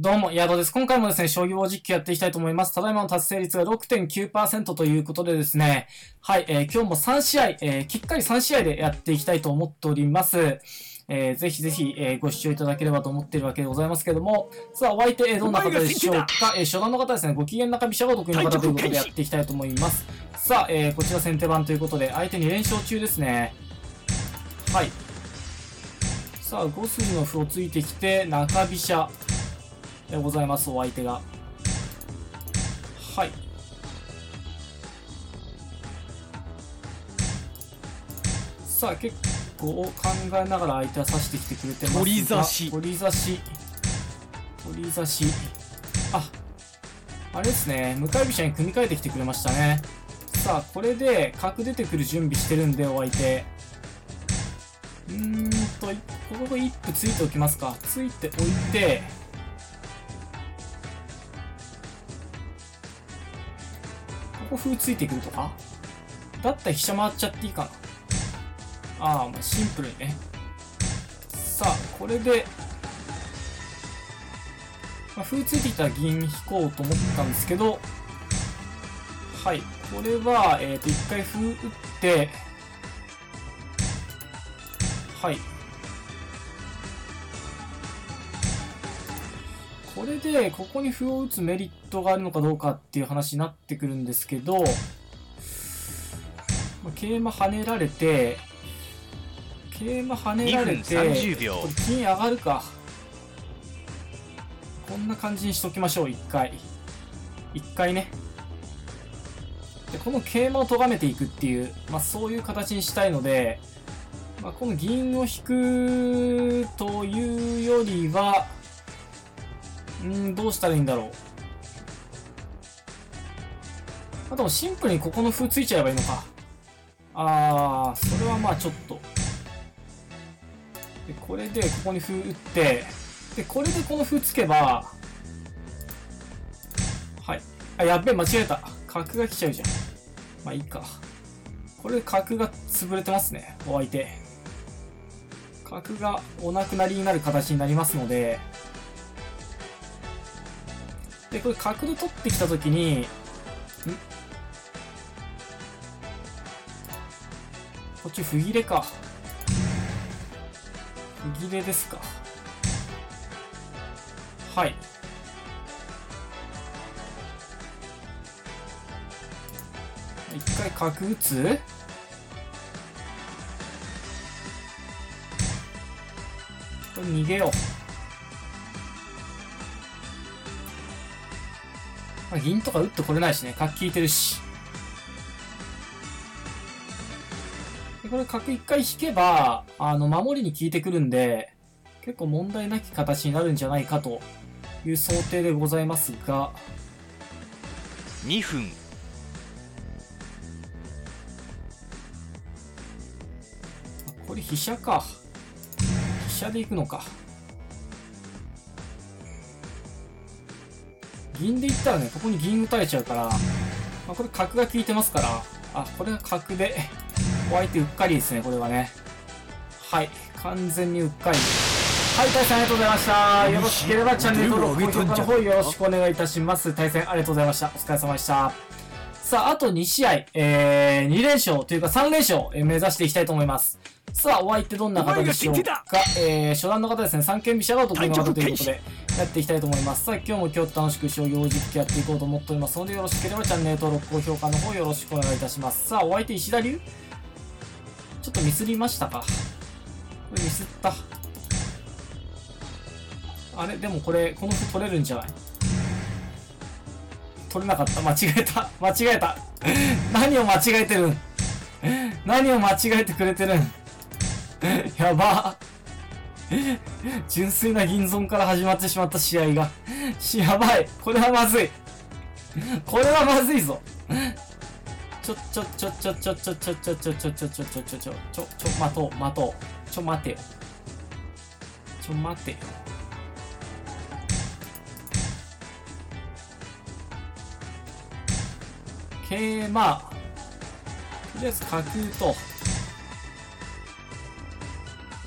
どうも、ヤドです。今回もですね、商業実況やっていきたいと思います。ただいまの達成率が 6.9% ということでですね、はい、今日も3試合、きっかり3試合でやっていきたいと思っております。ぜひぜひ、ご視聴いただければと思っているわけでございますけれども、さあ、お相手、どんな方でしょうか。初段の方ですね、ご機嫌な中飛車がお得意の方ということでやっていきたいと思います。さあ、こちら先手番ということで、相手2連勝中ですね。はい。さあ、5筋の歩をついてきて、中飛車。でございます、お相手が。はい。さあ、結構考えながら相手は指してきてくれてますが。取り差し。取り差し。あれですね。向かい飛車に組み替えてきてくれましたね。さあ、これで角出てくる準備してるんで、お相手。ここ一歩ついておきますか。ついておいて、ここ風ついてくるとかだったら飛車回っちゃっていいかな。まあシンプルにね。さあ、これで、風ついてきたら銀引こうと思ったんですけど、はい。これは、一回風打って、はい。これで、ここに歩を打つメリットがあるのかどうかっていう話になってくるんですけど、桂馬跳ねられて、これ金上がるか。こんな感じにしときましょう、一回。一回ね。で、この桂馬を咎めていくっていう、そういう形にしたいので、この銀を引くというよりは、どうしたらいいんだろう。でもシンプルにここの歩ついちゃえばいいのか。それはちょっと。で、これでここに歩打って、で、これでこの歩つけば、はい。やっべえ、間違えた。角が来ちゃうじゃん。いいか。これ角が潰れてますね、お相手。角がお亡くなりになる形になりますので、で、これ角で取ってきたときに、こっち歩切れか。歩切れですか。はい。一回角打つ？これ逃げよう。銀とか打ってこれないしね。角効いてるし。で、これ角一回引けば、守りに効いてくるんで、結構問題なき形になるんじゃないかという想定でございますが。2分。これ飛車か。飛車で行くのか。銀でいったらね、ここに銀打たれちゃうから、これ角が効いてますから、これが角で、お相手うっかりですね、これはね。はい、完全にうっかり。はい、対戦ありがとうございました。よろしければチャンネル登録、高評価の方よろしくお願いいたします。対戦ありがとうございました。お疲れ様でした。さあ、あと2試合、2連勝というか3連勝、目指していきたいと思います。さあ、お相手どんな方でしょうか。初段の方ですね、三間飛車がお得意の方ということで、やっていきたいと思います。さあ、今日も楽しく商業実況やっていこうと思っておりますので、よろしければチャンネル登録、高評価の方よろしくお願いいたします。さあ、お相手石田流？ちょっとミスりましたか。これミスった。あれ、でもこれ、この歩取れるんじゃない？取れなかった。間違えた。何を間違えてるん？何を間違えてくれてるん？やば。純粋な銀損から始まってしまった試合が。やばい。これはまずい。これはまずいぞ。ちょ待てよ。桂馬。とりあえず角と。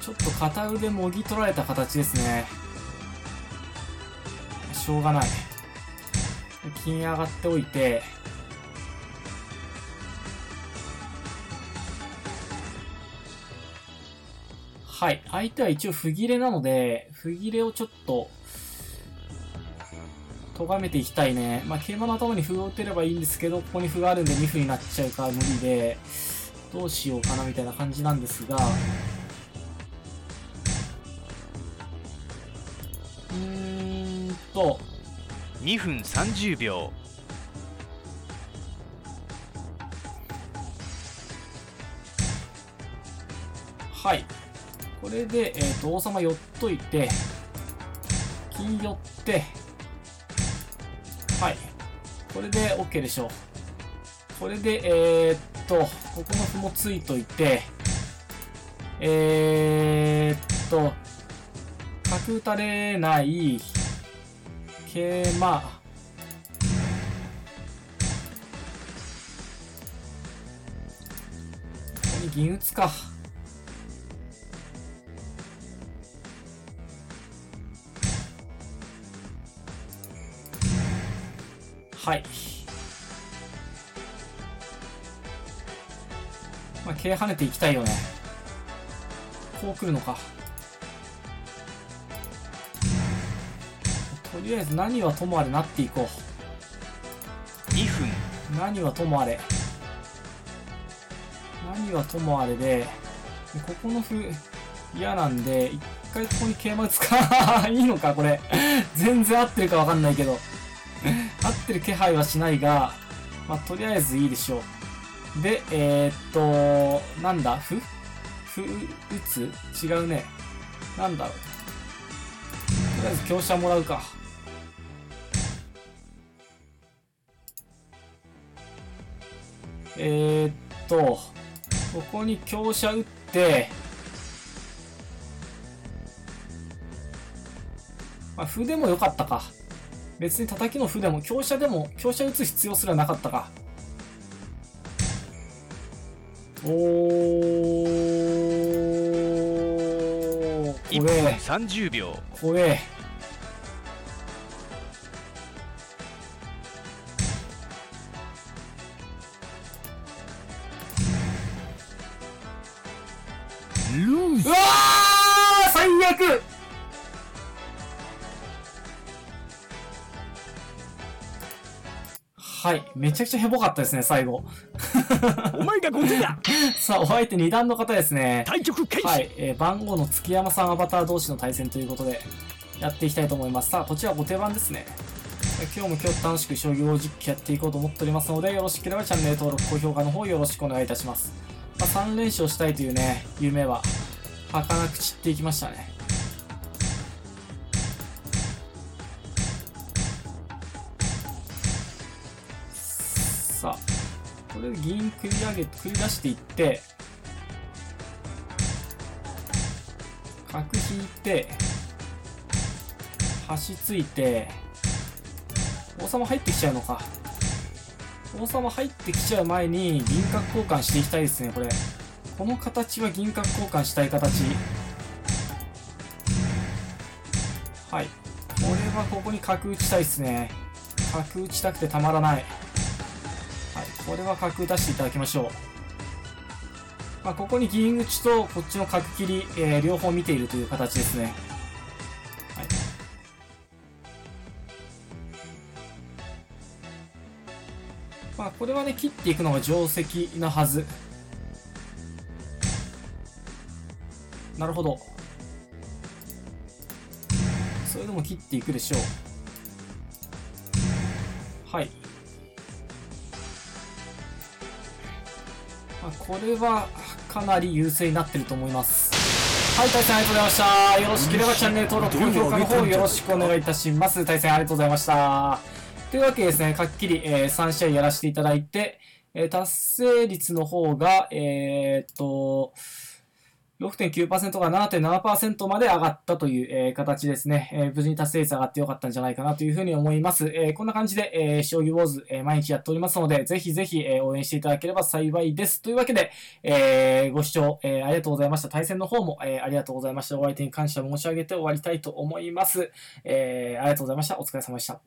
ちょっと片腕もぎ取られた形ですね。しょうがない。金上がっておいて、はい。相手は一応歩切れなので、歩切れをちょっと、咎めていきたいね。まあ、桂馬の頭に歩を打てればいいんですけど、ここに歩があるんで2歩になっちゃうから無理で、どうしようかなみたいな感じなんですが、2分30秒。はい。これで、王様寄っといて、金寄って、はい。これで OK でしょう。これで、ここの歩もついといて、角打たれない、桂馬。ここに銀打つか。はい。まあ、桂跳ねていきたいよね。こう来るのか。とりあえず何はともあれなっていこう。2分。何はともあれ。何はともあれで、ここの歩嫌なんで、一回ここに桂馬打つか。いいのかこれ。全然合ってるかわかんないけど。合ってる気配はしないが、まあ、とりあえずいいでしょう。で、なんだ歩打つ違うね。なんだろう。とりあえず香車もらうか。ここに香車打って、まあ、歩でもよかったか。別に叩きの歩でも香車打つ必要すらなかったか。1分30秒。怖え。うわー最悪。はい。めちゃくちゃヘボかったですね、最後。お前がゴテだ。さあ、お相手2段の方ですね。対局開始。はい。番号の月山さんアバター同士の対戦ということで、やっていきたいと思います。さあ、こちら後手番ですね。今日も今日楽しく将棋を実況やっていこうと思っておりますので、よろしければチャンネル登録、高評価の方よろしくお願いいたします。まあ、3連勝したいというね、夢は、儚く散っていきましたね。さあこれで銀繰り出していって角引いて端ついて王様入ってきちゃうのか。王様入ってきちゃう前に銀角交換していきたいですね。この形は銀角交換したい形。はい、これはここに角打ちたいですね。角打ちたくてたまらない。これは角出していただきましょう。まあ、ここに銀打ちとこっちの角切り、両方見ているという形ですね。はい、まあ、これはね切っていくのが定石なはず。なるほど。それでも切っていくでしょう。はい。これはかなり優勢になってると思います。はい、対戦ありがとうございました。よろしければチャンネル登録、高評価の方よろしくお願いいたします。対戦ありがとうございました。というわけでですね、かっきり、3試合やらせていただいて、達成率の方が6.9% から 7.7% まで上がったという、形ですね、無事に達成率上がってよかったんじゃないかなというふうに思います。こんな感じで、将棋ウォーズ、毎日やっておりますので、ぜひぜひ、応援していただければ幸いです。というわけで、ご視聴、ありがとうございました。対戦の方も、ありがとうございました。お相手に感謝申し上げて終わりたいと思います。ありがとうございました。お疲れ様でした。